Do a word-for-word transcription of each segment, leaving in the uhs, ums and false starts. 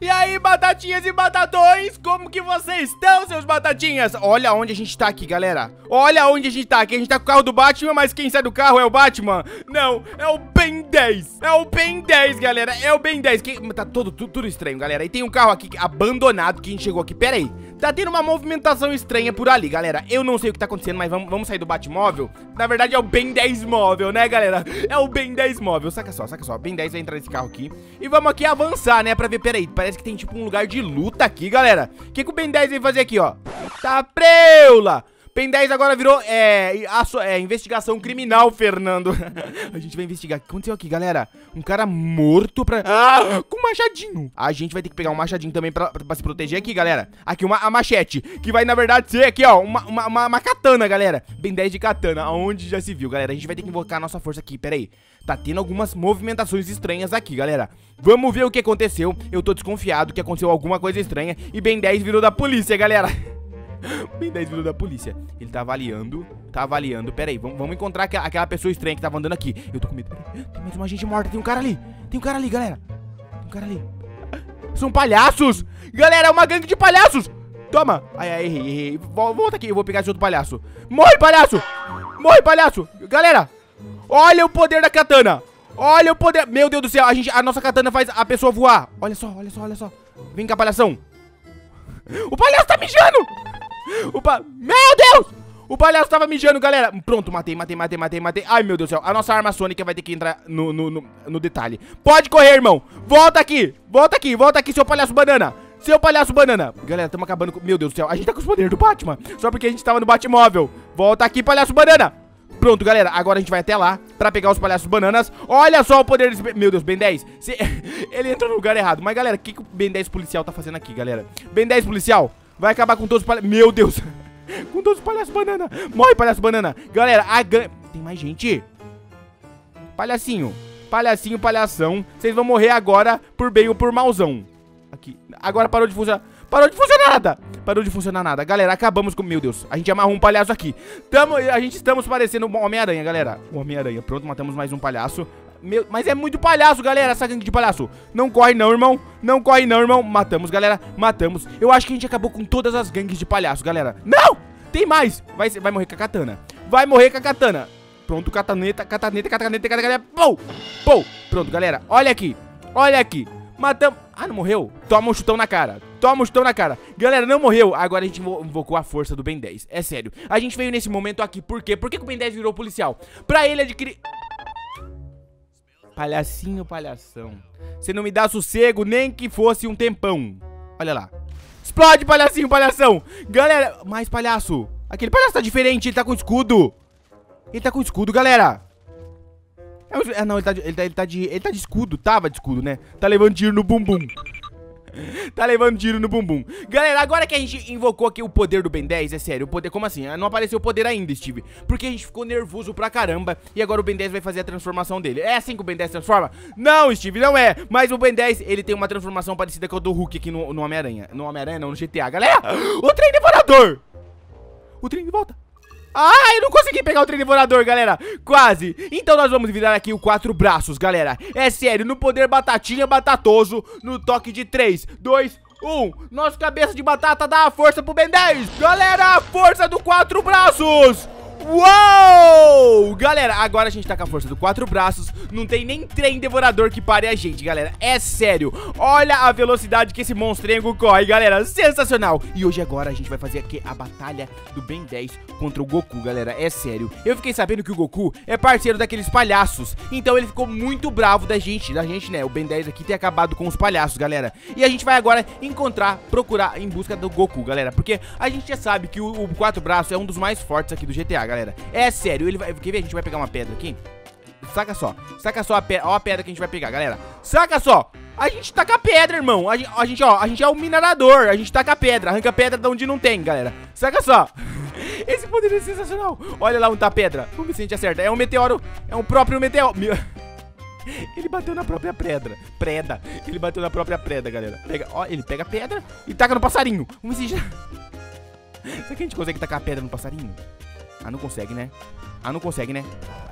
E aí, batatinhas e batatões, como que vocês estão, seus batatinhas? Olha onde a gente tá aqui, galera. Olha onde a gente tá aqui. A gente tá com o carro do Batman, mas quem sai do carro é o Batman. Não, é o Ben dez. É o Ben dez, galera. É o Ben dez. Quem... Tá todo, tudo, tudo estranho, galera. E tem um carro aqui abandonado que a gente chegou aqui. Pera aí. Tá tendo uma movimentação estranha por ali, galera. Eu não sei o que tá acontecendo, mas vamos, vamos sair do Batmóvel. Na verdade, é o Ben dez móvel, né, galera? É o Ben dez móvel. Saca só, saca só. O Ben dez vai entrar nesse carro aqui. E vamos aqui avançar, né, pra ver. Pera aí. Parece que tem tipo um lugar de luta aqui, galera. O que, que o Ben dez veio fazer aqui, ó? Tá preula! Ben dez agora virou é, a sua, é, investigação criminal, Fernando. A gente vai investigar. O que aconteceu aqui, galera? Um cara morto pra... Ah, com machadinho. A gente vai ter que pegar um machadinho também pra, pra se proteger aqui, galera. Aqui uma a machete, que vai, na verdade, ser aqui, ó, uma, uma, uma, uma katana, galera. Ben dez de katana, aonde já se viu, galera. A gente vai ter que invocar a nossa força aqui, pera aí. Tá tendo algumas movimentações estranhas aqui, galera. Vamos ver o que aconteceu. Eu tô desconfiado que aconteceu alguma coisa estranha. E Ben dez virou da polícia, galera. Ben dez virou da polícia. Ele tá avaliando. Tá avaliando. Pera aí, vamos, vamos encontrar aquela, aquela pessoa estranha que tava andando aqui. Eu tô com medo. Tem mais uma gente morta. Tem um cara ali. Tem um cara ali, galera. Tem um cara ali. São palhaços. Galera, é uma gangue de palhaços. Toma. Ai, ai, errei, errei. Volta aqui. Eu vou pegar esse outro palhaço. Morre, palhaço. Morre, palhaço. Galera, olha o poder da katana. Olha o poder. Meu Deus do céu. A, gente, a nossa katana faz a pessoa voar. Olha só, olha só, olha só. Vem cá, palhação. O palhaço tá mijando. O pa... Meu Deus! O palhaço tava mijando, galera. Pronto, matei, matei, matei, matei, matei. Ai, meu Deus do céu. A nossa arma sônica vai ter que entrar no, no, no, no detalhe. Pode correr, irmão. Volta aqui. Volta aqui, volta aqui, seu palhaço banana. Seu palhaço banana. Galera, estamos acabando com... Meu Deus do céu. A gente tá com os poderes do Batman. Só porque a gente tava no Batmóvel. Volta aqui, palhaço banana. Pronto, galera. Agora a gente vai até lá pra pegar os palhaços bananas. Olha só o poder desse... Meu Deus, Ben dez. Se... Ele entrou no lugar errado. Mas, galera, o que, que o Ben dez policial tá fazendo aqui, galera? Ben dez policial... Vai acabar com todos os palhaços... Meu Deus! Com todos os palhaços banana! Morre, palhaço banana! Galera, a gangue... Tem mais gente! Palhacinho! Palhacinho, palhação! Vocês vão morrer agora por bem ou por malzão! Aqui... Agora parou de funcionar... Parou de funcionar nada! Parou de funcionar nada! Galera, acabamos com... Meu Deus! A gente amarrou um palhaço aqui! Tamo... A gente estamos parecendo um Homem-Aranha, galera! Um Homem-Aranha! Pronto, matamos mais um palhaço! Meu... Mas é muito palhaço, galera, essa gangue de palhaço. Não corre não, irmão. Não corre não, irmão. Matamos, galera. Matamos. Eu acho que a gente acabou com todas as gangues de palhaço, galera. Não! Tem mais. Vai, vai morrer com a katana. Vai morrer com a katana. Pronto, cataneta, cataneta, cataneta, cataneta. Pou! Pou! Pronto, galera. Olha aqui. Olha aqui. Matamos. Ah, não morreu? Toma um chutão na cara. Toma um chutão na cara. Galera, não morreu. Agora a gente invocou a força do Ben dez. É sério. A gente veio nesse momento aqui. Por quê? Por que, que o Ben dez virou policial? Pra ele adquirir... Palhacinho, palhação. Você não me dá sossego nem que fosse um tempão. Olha lá. Explode, palhacinho, palhação. Galera, mais palhaço. Aquele palhaço tá diferente, ele tá com escudo. Ele tá com escudo, galera. Ah, não, ele tá de, ele tá, ele tá de, ele tá de escudo, tava de escudo, né? Tá levando tiro no bumbum. Tá levando tiro no bumbum. Galera, agora que a gente invocou aqui o poder do Ben dez, é sério, o poder, como assim? Não apareceu o poder ainda, Steve. Porque a gente ficou nervoso pra caramba. E agora o Ben dez vai fazer a transformação dele. É assim que o Ben dez transforma? Não, Steve, não é. Mas o Ben dez, ele tem uma transformação parecida com a do Hulk aqui no, no Homem-Aranha. No Homem-Aranha, não, no G T A. Galera, o trem devorador. O trem de volta. Ah, eu não consegui pegar o trem devorador, galera. Quase. Então nós vamos virar aqui o Quatro Braços, galera. É sério, no poder batatinha batatoso. No toque de três, dois, um. Nosso cabeça de batata dá a força pro Ben dez. Galera, a força do Quatro Braços. Uou! Galera, agora a gente tá com a força do Quatro Braços. Não tem nem trem devorador que pare a gente, galera. É sério. Olha a velocidade que esse monstrengo corre, galera. Sensacional. E hoje agora a gente vai fazer aqui a batalha do Ben dez contra o Goku, galera. É sério. Eu fiquei sabendo que o Goku é parceiro daqueles palhaços. Então ele ficou muito bravo da gente, da gente, né? O Ben dez aqui tem acabado com os palhaços, galera. E a gente vai agora encontrar, procurar em busca do Goku, galera. Porque a gente já sabe que o, o Quatro Braços é um dos mais fortes aqui do G T A, galera. É sério, ele vai... Quer ver? A gente vai pegar uma pedra aqui. Saca só. Saca só a pedra. Ó a pedra que a gente vai pegar, galera. Saca só. A gente taca pedra, irmão. A gente, a gente, ó, a gente é o minerador. A gente taca pedra. Arranca pedra de onde não tem, galera. Saca só. Esse poder é sensacional. Olha lá onde tá a pedra. Vamos ver se a gente acerta. É um meteoro. É um próprio meteoro. Meu... Ele bateu na própria pedra. Preda. Ele bateu na própria preda, galera. Pega... Ó, ele pega a pedra e taca no passarinho. Vamos ver se a gente... Será que a gente consegue tacar a pedra no passarinho? Ah, não consegue, né? Ah, não consegue, né?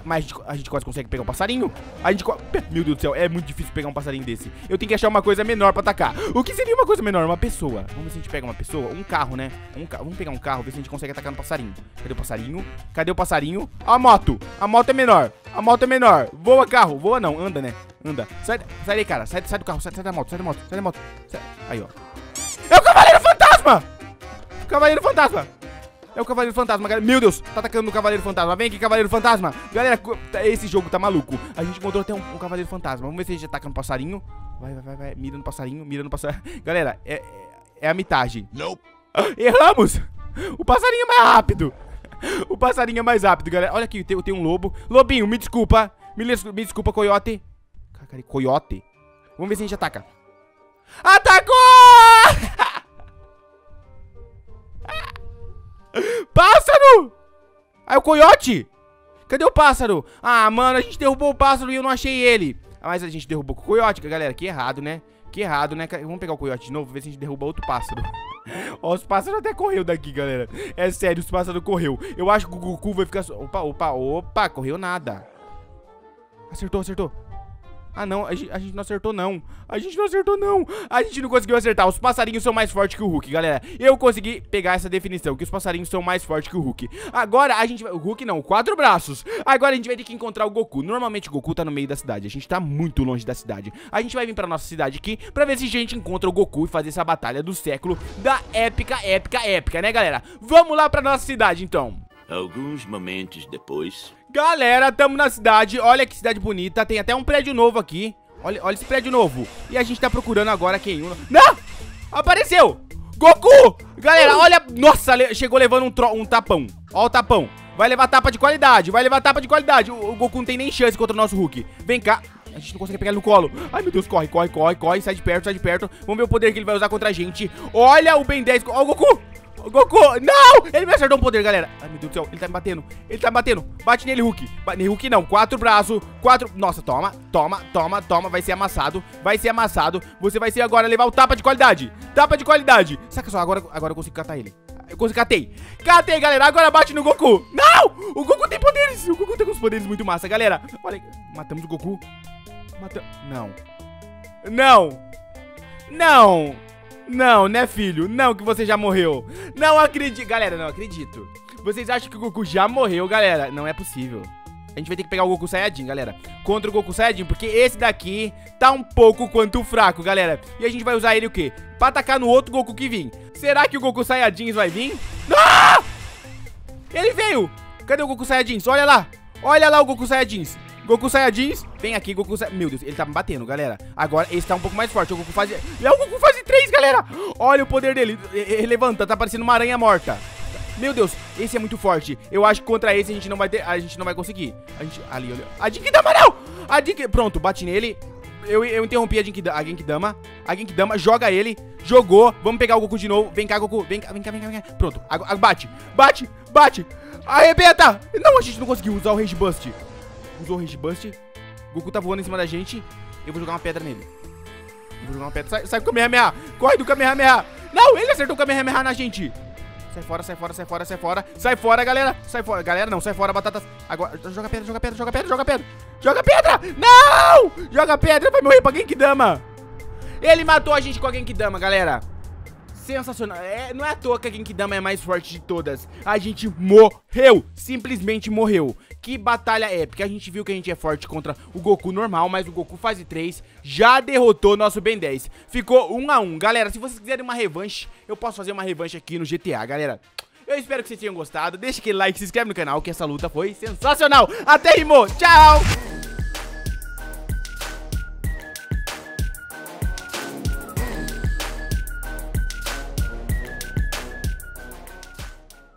Mas a gente, a gente quase consegue pegar um passarinho. A gente quase... Meu Deus do céu, é muito difícil pegar um passarinho desse. Eu tenho que achar uma coisa menor pra atacar. O que seria uma coisa menor? Uma pessoa. Vamos ver se a gente pega uma pessoa. Um carro, né? Um ca... Vamos pegar um carro, ver se a gente consegue atacar no passarinho. Cadê o passarinho? Cadê o passarinho? A moto. A moto é menor. A moto é menor. Voa, carro. Voa não. Anda, né? Anda. Sai, sai daí, cara. Sai, sai do carro. Sai, sai da moto. Sai da moto. Sai da moto. Sai... Aí, ó. É o Cavaleiro Fantasma! Cavaleiro Fantasma! É o Cavaleiro Fantasma, galera. Meu Deus, tá atacando o Cavaleiro Fantasma. Vem aqui, Cavaleiro Fantasma. Galera, esse jogo tá maluco. A gente encontrou até um, um Cavaleiro Fantasma. Vamos ver se a gente ataca no passarinho. Vai, vai, vai, vai. Mira no passarinho, mira no passarinho. Galera, é, é a mitagem. Nope. Erramos! O passarinho é mais rápido. O passarinho é mais rápido, galera. Olha aqui, tem, tem um lobo. Lobinho, me desculpa. Me, me desculpa, coiote. Cara, coiote. Vamos ver se a gente ataca. Atacou! Pássaro! Aí o coiote! Cadê o pássaro? Ah, mano, a gente derrubou o pássaro e eu não achei ele. Mas a gente derrubou o coiote, galera. Que errado, né? Que errado, né? Vamos pegar o coiote de novo, ver se a gente derruba outro pássaro. Ó, os pássaros até correu daqui, galera. É sério, os pássaros correu. Eu acho que o Goku vai ficar... Opa, opa, opa, correu nada. Acertou, acertou. Ah, não, a gente, a gente não acertou, não. A gente não acertou, não. A gente não conseguiu acertar. Os passarinhos são mais fortes que o Hulk, galera. Eu consegui pegar essa definição, que os passarinhos são mais fortes que o Hulk. Agora a gente vai... O Hulk não, o Quatro Braços. Agora a gente vai ter que encontrar o Goku. Normalmente o Goku tá no meio da cidade. A gente tá muito longe da cidade. A gente vai vir pra nossa cidade aqui pra ver se a gente encontra o Goku e fazer essa batalha do século da épica, épica, épica, né, galera? Vamos lá pra nossa cidade, então. Alguns momentos depois... Galera, tamo na cidade, olha que cidade bonita. Tem até um prédio novo aqui. Olha, olha esse prédio novo. E a gente tá procurando agora quem... Não! Apareceu! Goku! Galera, olha... Nossa, chegou levando um, tro... um tapão. Ó o tapão. Vai levar tapa de qualidade, vai levar tapa de qualidade. O, o Goku não tem nem chance contra o nosso Hulk. Vem cá. A gente não consegue pegar ele no colo. Ai, meu Deus, corre, corre, corre, corre. Sai de perto, sai de perto. Vamos ver o poder que ele vai usar contra a gente. Olha o Ben dez. Ó o Goku! Goku, não! Ele me acertou um poder, galera. Ai, meu Deus do céu, ele tá me batendo. Ele tá me batendo. Bate nele, Hulk. Bate nele, Hulk não. Quatro braços, quatro... Nossa, toma, toma, toma, toma. Vai ser amassado, vai ser amassado. Você vai ser agora levar o tapa de qualidade. Tapa de qualidade. Saca só, agora, agora eu consigo catar ele. Eu consigo, catei. Catei, galera. Agora bate no Goku. Não! O Goku tem poderes. O Goku tem uns poderes muito massa, galera. Olha, matamos o Goku. Matamos... Não. Não. Não. Não, né, filho? Não, que você já morreu. Não acredito. Galera, não acredito. Vocês acham que o Goku já morreu, galera? Não é possível. A gente vai ter que pegar o Goku Saiyajin, galera. Contra o Goku Saiyajin, porque esse daqui tá um pouco quanto fraco, galera. E a gente vai usar ele o quê? Pra atacar no outro Goku que vir. Será que o Goku Saiyajin vai vir? Ah! Ele veio! Cadê o Goku Saiyajin? Olha lá! Olha lá o Goku Saiyajin! Goku Saiyajin, vem aqui, Goku Saiyajin. Meu Deus, ele tá me batendo, galera. Agora esse tá um pouco mais forte. O Goku faz... É o Goku fase três, galera. Olha o poder dele. Ele levanta, tá parecendo uma aranha morta. Meu Deus, esse é muito forte. Eu acho que contra esse a gente não vai ter... A gente não vai conseguir. A gente... Ali, olha. A Genkidama não! A Genkidama... Pronto, bate nele. Eu, eu interrompi a Genkidama. A Genkidama. A Genkidama, joga ele. Jogou. Vamos pegar o Goku de novo. Vem cá, Goku. Vem cá, vem cá, vem cá. Vem cá. Pronto. A, a, bate. Bate. Bate. Arrebenta. Não, a gente não conseguiu usar o Rage Buster. Usou o Rage Buster. Goku tá voando em cima da gente. Eu vou jogar uma pedra nele. Eu vou jogar uma pedra. Sai, sai do Kamehameha. Corre do Kamehameha. Não, ele acertou o Kamehameha na gente. Sai fora, sai fora, sai fora, sai fora. Sai fora, galera. Sai fora. Galera, não. Sai fora, batata. Agora. Joga pedra, joga pedra, joga pedra, joga pedra. Joga pedra. Não! Joga pedra. Vai morrer pra Genkidama. Ele matou a gente com a Genkidama, galera. Sensacional, é, não é à toa que a Genkidama é a mais forte de todas. A gente morreu, simplesmente morreu. Que batalha épica, a gente viu que a gente é forte contra o Goku normal, mas o Goku fase três já derrotou nosso Ben dez. Ficou um a um, galera, se vocês quiserem uma revanche, eu posso fazer uma revanche aqui no G T A, galera. Eu espero que vocês tenham gostado, deixa aquele like, se inscreve no canal, que essa luta foi sensacional. Até rimou, tchau!